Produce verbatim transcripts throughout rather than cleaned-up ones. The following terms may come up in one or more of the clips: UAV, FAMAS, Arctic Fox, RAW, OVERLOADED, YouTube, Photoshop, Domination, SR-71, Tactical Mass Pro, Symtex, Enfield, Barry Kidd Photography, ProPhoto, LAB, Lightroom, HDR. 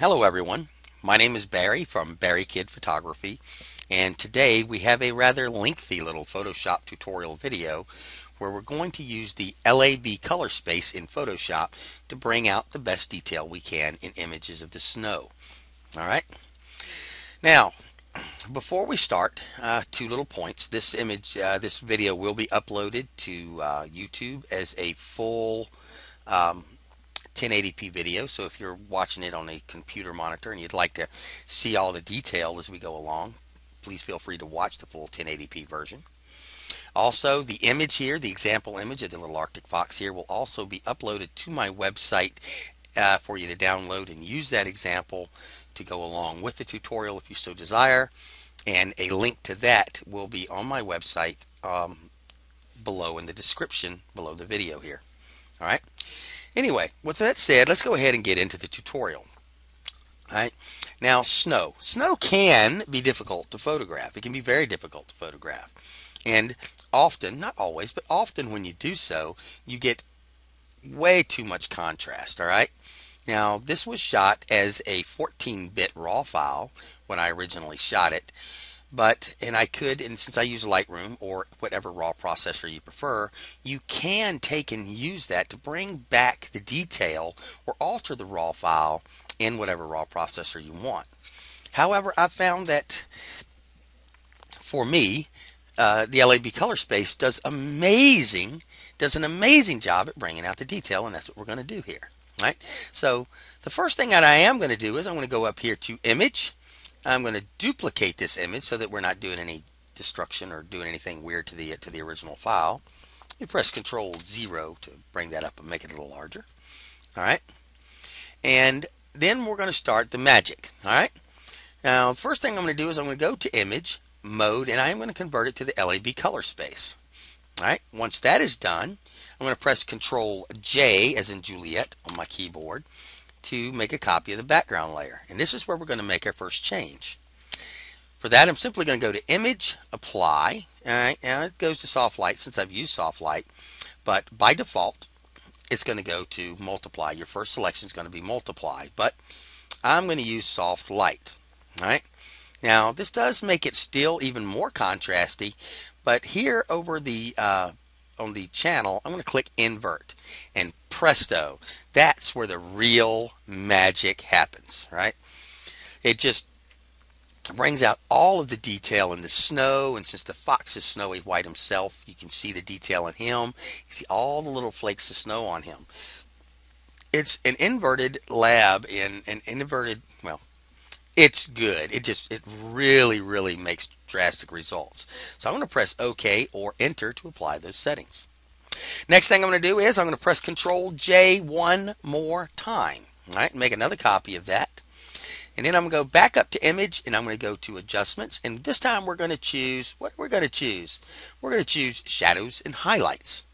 Hello everyone, my name is Barry from Barry Kidd Photography, and today we have a rather lengthy little Photoshop tutorial video where we're going to use the L A B color space in Photoshop to bring out the best detail we can in images of the snow. Alright, now before we start, uh, two little points. This image, uh, this video will be uploaded to uh, YouTube as a full um, ten eighty p video, so if you're watching it on a computer monitor and you'd like to see all the detail as we go along, please feel free to watch the full ten eighty p version. Also, the image here, the example image of the little Arctic Fox here, will also be uploaded to my website uh, for you to download and use that example to go along with the tutorial if you so desire, and a link to that will be on my website um, below in the description below the video here. Alright. Anyway, with that said, let's go ahead and get into the tutorial. All right. Now, snow. Snow can be difficult to photograph. It can be very difficult to photograph. And often, not always, but often when you do so, you get way too much contrast. All right. Now, this was shot as a fourteen bit RAW file when I originally shot it. But, and I could, and since I use Lightroom or whatever RAW processor you prefer, you can take and use that to bring back the detail or alter the RAW file in whatever RAW processor you want. However, I found that for me, uh, the L A B color space does amazing, does an amazing job at bringing out the detail, and that's what we're going to do here. Right? So the first thing that I am going to do is I'm going to go up here to Image. I'm going to duplicate this image so that we're not doing any destruction or doing anything weird to the to the original file. You press Control zero to bring that up and make it a little larger. All right, and then we're going to start the magic. All right. Now, first thing I'm going to do is I'm going to go to Image Mode, and I'm going to convert it to the L A B color space. All right. Once that is done, I'm going to press Control J as in Juliet on my keyboard to make a copy of the background layer, and this is where we're going to make our first change. For that, I'm simply going to go to Image, Apply. All right, now it goes to Soft Light since I've used Soft Light, but by default it's going to go to Multiply. Your first selection is going to be Multiply, but I'm going to use Soft Light. All right, now this does make it still even more contrasty, but here over the uh, on the channel, I'm going to click Invert, and presto, that's where the real magic happens, right? It just brings out all of the detail in the snow, and since the fox is snowy white himself, you can see the detail in him. You see all the little flakes of snow on him. It's an inverted lab in an inverted, well, it's good. It just, it really, really makes drastic results. So I'm going to press OK or Enter to apply those settings. Next thing I'm going to do is I'm going to press Control J one more time. All right, make another copy of that. And then I'm going to go back up to Image, and I'm going to go to Adjustments. And this time we're going to choose, what we're going to choose? We're going to choose Shadows and Highlights.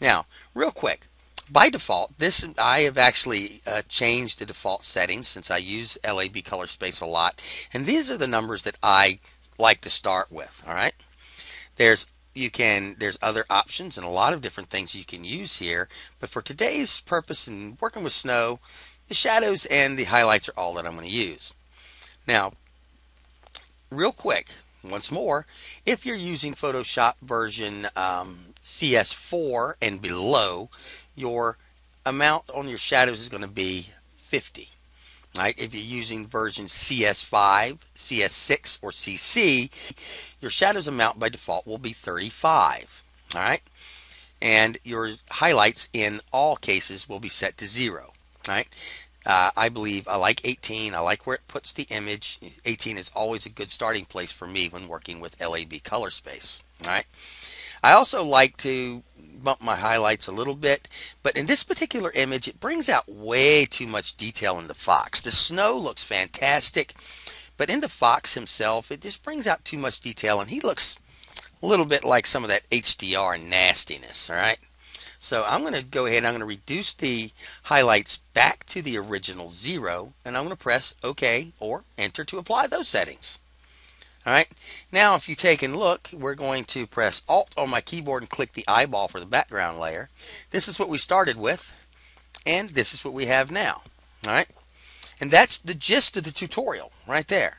Now, real quick, by default, this I have actually uh, changed the default settings since I use L A B color space a lot. And these are the numbers that I like to start with. All right, there's You can, there's other options and a lot of different things you can use here, but for today's purpose in working with snow, the shadows and the highlights are all that I'm going to use. Now, real quick, once more, if you're using Photoshop version um, C S four and below, your amount on your shadows is going to be fifty. Right? If you're using version C S five, C S six, or C C, your shadows amount by default will be thirty-five. All right, and your highlights in all cases will be set to zero. All right, uh, I believe I like eighteen. I like where it puts the image. eighteen is always a good starting place for me when working with L A B color space. All right, I also like to bump my highlights a little bit, but in this particular image it brings out way too much detail in the fox. The snow looks fantastic, but in the fox himself it just brings out too much detail, and he looks a little bit like some of that H D R nastiness. All right, so I'm going to go ahead and I'm going to reduce the highlights back to the original zero, and I'm going to press OK or enter to apply those settings. All right, now if you take and look, we're going to press Alt on my keyboard and click the eyeball for the background layer. This is what we started with, and this is what we have now. All right, and that's the gist of the tutorial right there.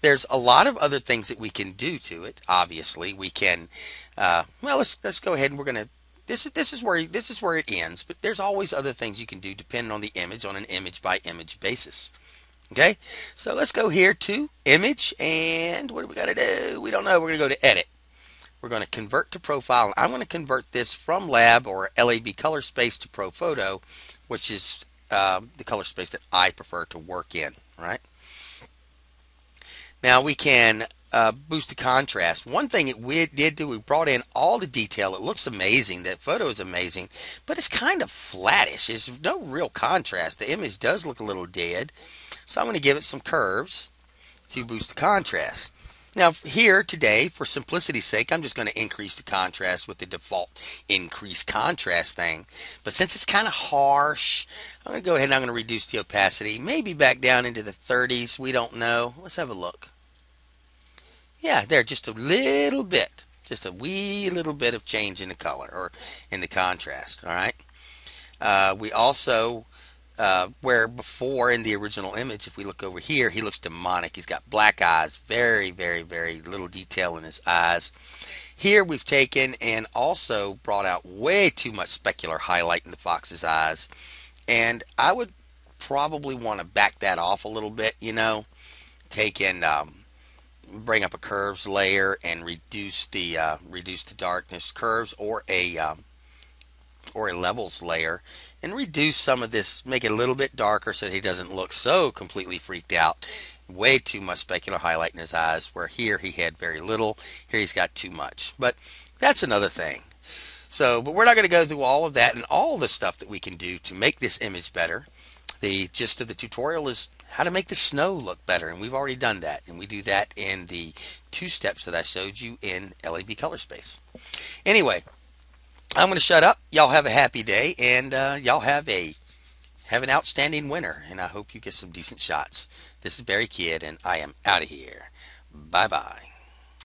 There's a lot of other things that we can do to it. Obviously, we can. Uh, well, let's let's go ahead and we're going to. This is this is where this is where it ends. But there's always other things you can do depending on the image, on an image by image basis. Okay, so let's go here to image, and what do we got to do? We don't know. We're going to go to edit. We're going to convert to profile. I'm going to convert this from L A B or L A B color space to ProPhoto, which is uh, the color space that I prefer to work in. Right. Now we can uh, boost the contrast. One thing that we did do, we brought in all the detail. It looks amazing. That photo is amazing, but it's kind of flattish. There's no real contrast. The image does look a little dead. So I'm going to give it some curves to boost the contrast. Now here today, for simplicity's sake, I'm just going to increase the contrast with the default increase contrast thing. But since it's kind of harsh, I'm going to go ahead and I'm going to reduce the opacity, maybe back down into the thirties. We don't know. Let's have a look. Yeah, there, just a little bit, just a wee little bit of change in the color or in the contrast. All right. Uh, we also. Uh, where before in the original image, if we look over here, he looks demonic. He's got black eyes, very, very, very little detail in his eyes. Here we've taken and also brought out way too much specular highlight in the fox's eyes. And I would probably want to back that off a little bit, you know, take and um, bring up a curves layer and reduce the uh, reduce the darkness curves, or a um, or a levels layer, and reduce some of this, make it a little bit darker so that he doesn't look so completely freaked out. Way too much specular highlight in his eyes, where here he had very little, here he's got too much. But that's another thing. So, but we're not going to go through all of that and all the stuff that we can do to make this image better. The gist of the tutorial is how to make the snow look better, and we've already done that, and we do that in the two steps that I showed you in L A B color space. Anyway, I'm going to shut up. Y'all have a happy day, and uh, y'all have a have an outstanding winter, and I hope you get some decent shots. This is Barry Kidd, and I am out of here. Bye-bye.